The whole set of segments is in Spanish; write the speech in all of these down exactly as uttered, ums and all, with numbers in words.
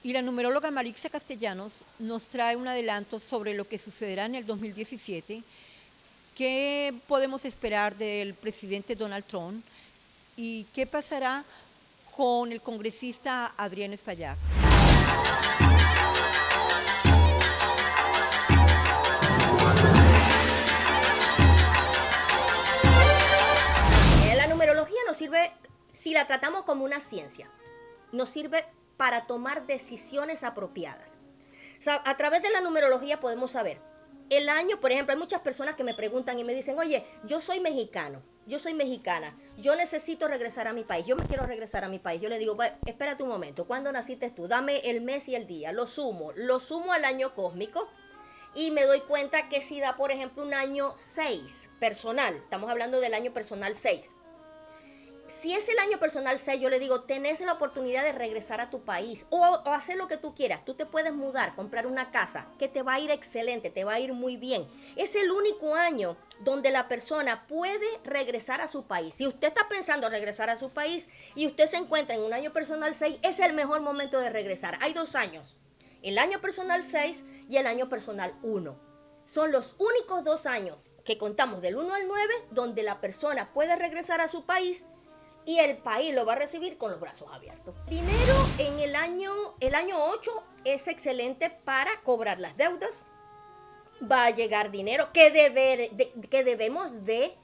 Y la numeróloga Maritza Castellanos nos trae un adelanto sobre lo que sucederá en el dos mil diecisiete, qué podemos esperar del presidente Donald Trump y qué pasará con el congresista Adriano Espaillat. La numerología nos sirve, si la tratamos como una ciencia, nos sirve para tomar decisiones apropiadas. O sea, a través de la numerología podemos saber el año. Por ejemplo, hay muchas personas que me preguntan y me dicen, oye, yo soy mexicano, yo soy mexicana, yo necesito regresar a mi país, yo me quiero regresar a mi país. Yo le digo, bueno, espérate un momento, ¿cuándo naciste tú? Dame el mes y el día, lo sumo, lo sumo al año cósmico y me doy cuenta que si da, por ejemplo, un año seis personal, estamos hablando del año personal seis. Si es el año personal seis, yo le digo, tenés la oportunidad de regresar a tu país o, o hacer lo que tú quieras. Tú te puedes mudar, comprar una casa, que te va a ir excelente, te va a ir muy bien. Es el único año donde la persona puede regresar a su país. Si usted está pensando regresar a su país y usted se encuentra en un año personal seis, es el mejor momento de regresar. Hay dos años, el año personal seis y el año personal uno. Son los únicos dos años que contamos del uno al nueve donde la persona puede regresar a su país y el país lo va a recibir con los brazos abiertos. Dinero en el año, el año ocho es excelente para cobrar las deudas. Va a llegar dinero que, deber, de, que debemos de,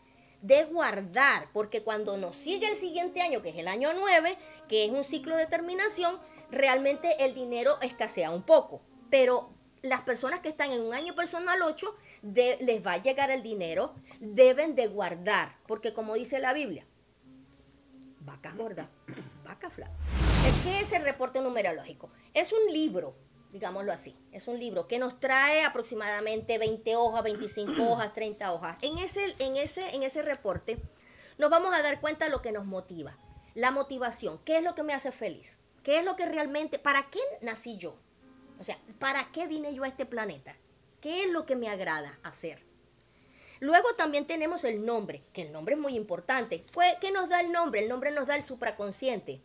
de guardar, porque cuando nos sigue el siguiente año, que es el año nueve, que es un ciclo de terminación, realmente el dinero escasea un poco. Pero las personas que están en un año personal ocho, de, les va a llegar el dinero, deben de guardar, porque como dice la Biblia, vacas gordas, vacas flacas. ¿Qué es el reporte numerológico? Es un libro, digámoslo así, es un libro que nos trae aproximadamente veinte hojas, veinticinco hojas, treinta hojas. En ese, en ese, en ese reporte nos vamos a dar cuenta de lo que nos motiva, la motivación, qué es lo que me hace feliz, qué es lo que realmente, ¿para qué nací yo? O sea, ¿para qué vine yo a este planeta? ¿Qué es lo que me agrada hacer? Luego también tenemos el nombre, que el nombre es muy importante. ¿Qué nos da el nombre? El nombre nos da el supraconsciente.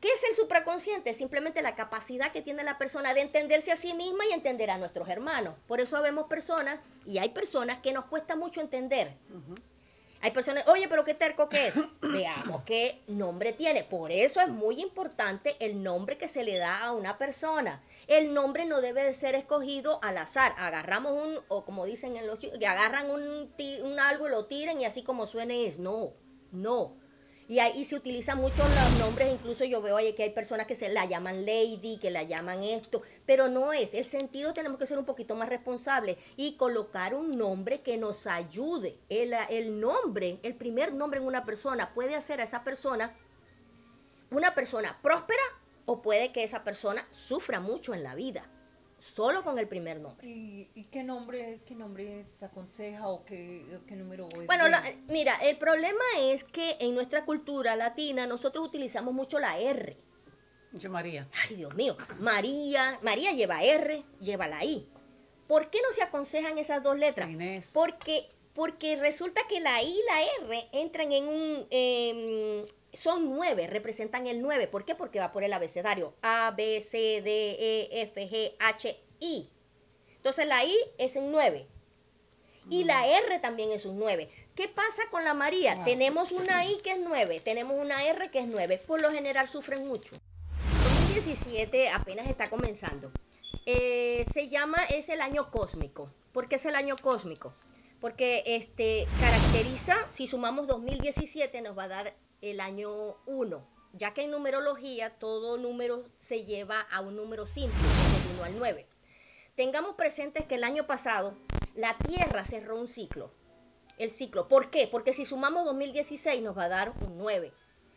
¿Qué es el supraconsciente? Simplemente la capacidad que tiene la persona de entenderse a sí misma y entender a nuestros hermanos. Por eso vemos personas, y hay personas que nos cuesta mucho entender. Uh-huh. Hay personas, oye, pero qué terco que es. Veamos qué nombre tiene. Por eso es muy importante el nombre que se le da a una persona. El nombre no debe de ser escogido al azar. Agarramos un, o como dicen en los chicos, que agarran un, un algo y lo tiran y así como suene es. No, no. Y ahí se utilizan mucho los nombres. Incluso yo veo oye, que hay personas que se la llaman lady, que la llaman esto. Pero no es. El sentido tenemos que ser un poquito más responsables y colocar un nombre que nos ayude. El, el nombre, el primer nombre en una persona puede hacer a esa persona una persona próspera, o puede que esa persona sufra mucho en la vida, solo con el primer nombre. ¿Y, y qué nombre qué nombre se aconseja o qué, qué número? Bueno, la, mira, el problema es que en nuestra cultura latina nosotros utilizamos mucho la erre. Yo María. Ay, Dios mío. María, María lleva erre, lleva la i. ¿Por qué no se aconsejan esas dos letras? Inés. Porque, porque resulta que la i y la erre entran en un... Eh, son nueve, representan el nueve. ¿Por qué? Porque va por el abecedario. A, B, C, D, E, F, G, H, I. Entonces la I es un nueve. Y la erre también es un nueve. ¿Qué pasa con la María? Ah. Tenemos una I que es nueve, tenemos una erre que es nueve. Por lo general sufren mucho. dos mil diecisiete apenas está comenzando. Eh, se llama, es el año cósmico. ¿Por qué es el año cósmico? Porque este, caracteriza, si sumamos dos mil diecisiete nos va a dar el año uno, ya que en numerología todo número se lleva a un número simple, del uno al nueve. Tengamos presentes que el año pasado la Tierra cerró un ciclo, el ciclo. ¿Por qué? Porque si sumamos dos mil dieciséis nos va a dar un nueve,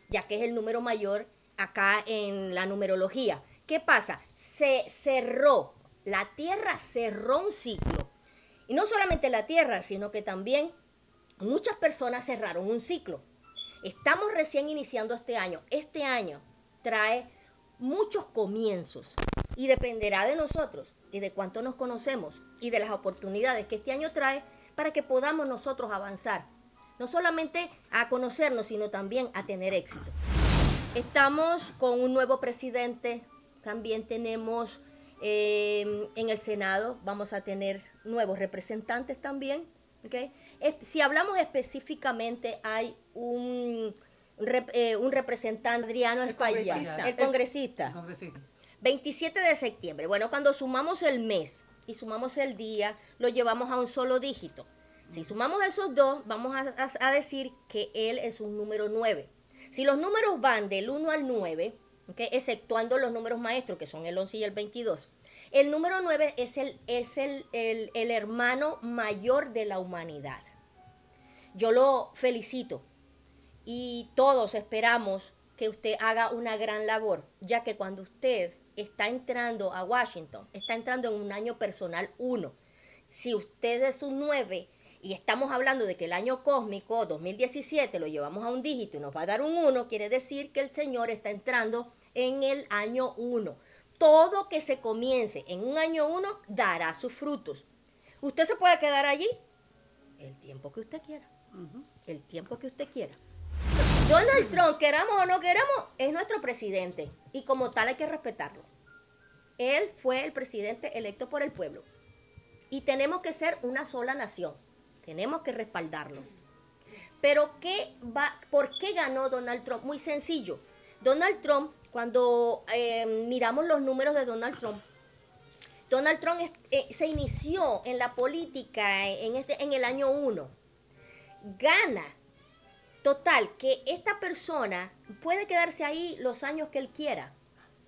ya que es el número mayor acá en la numerología. ¿Qué pasa? Se cerró, la Tierra cerró un ciclo. Y no solamente la Tierra, sino que también muchas personas cerraron un ciclo. Estamos recién iniciando este año. Este año trae muchos comienzos y dependerá de nosotros y de cuánto nos conocemos y de las oportunidades que este año trae para que podamos nosotros avanzar. No solamente a conocernos, sino también a tener éxito. Estamos con un nuevo presidente También tenemos eh, en el Senado, vamos a tener nuevos representantes también. ¿Okay? Es, si hablamos específicamente, hay un, rep, eh, un representante, Adriano Espaillat, el congresista. El congresista. veintisiete de septiembre. Bueno, cuando sumamos el mes y sumamos el día, lo llevamos a un solo dígito. Si sumamos esos dos, vamos a, a, a decir que él es un número nueve. Si los números van del uno al nueve, ¿okay? Exceptuando los números maestros, que son el once y el veintidós, el número nueve es, el, es el, el, el hermano mayor de la humanidad. Yo lo felicito y todos esperamos que usted haga una gran labor, ya que cuando usted está entrando a Washington, está entrando en un año personal uno. Si usted es un nueve, y estamos hablando de que el año cósmico dos mil diecisiete lo llevamos a un dígito y nos va a dar un uno, quiere decir que el Señor está entrando en el año uno. Todo que se comience en un año uno dará sus frutos. Usted se puede quedar allí el tiempo que usted quiera. Uh-huh. El tiempo que usted quiera. Donald Trump, queramos o no queramos, es nuestro presidente y como tal hay que respetarlo. Él fue el presidente electo por el pueblo y tenemos que ser una sola nación. Tenemos que respaldarlo. Pero ¿qué va, ¿por qué ganó Donald Trump? Muy sencillo. Donald Trump, cuando eh, miramos los números de Donald Trump, Donald Trump eh, se inició en la política en, este, en el año uno. Gana. Total, que esta persona puede quedarse ahí los años que él quiera.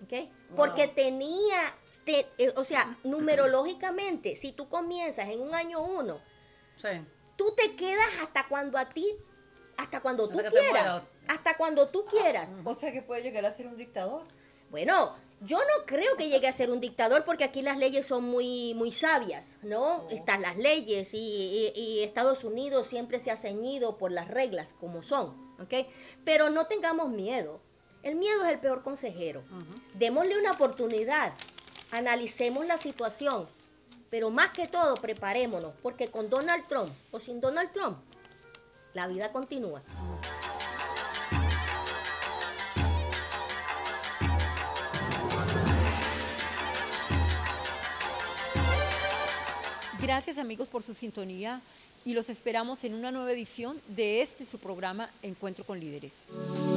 ¿Okay? Wow. Porque tenía, te, eh, o sea, numerológicamente, si tú comienzas en un año uno, sí. Tú te quedas hasta cuando a ti, hasta cuando tú hasta quieras, hasta cuando tú quieras. ¿O sea que puede llegar a ser un dictador? Bueno, yo no creo que llegue a ser un dictador porque aquí las leyes son muy, muy sabias, ¿no? Oh. Están las leyes y, y, y Estados Unidos siempre se ha ceñido por las reglas como son, ¿ok? Pero no tengamos miedo. El miedo es el peor consejero. Uh-huh. Démosle una oportunidad, analicemos la situación. Pero más que todo, preparémonos, porque con Donald Trump o sin Donald Trump, la vida continúa. Gracias, amigos, por su sintonía y los esperamos en una nueva edición de este su programa Encuentro con Líderes.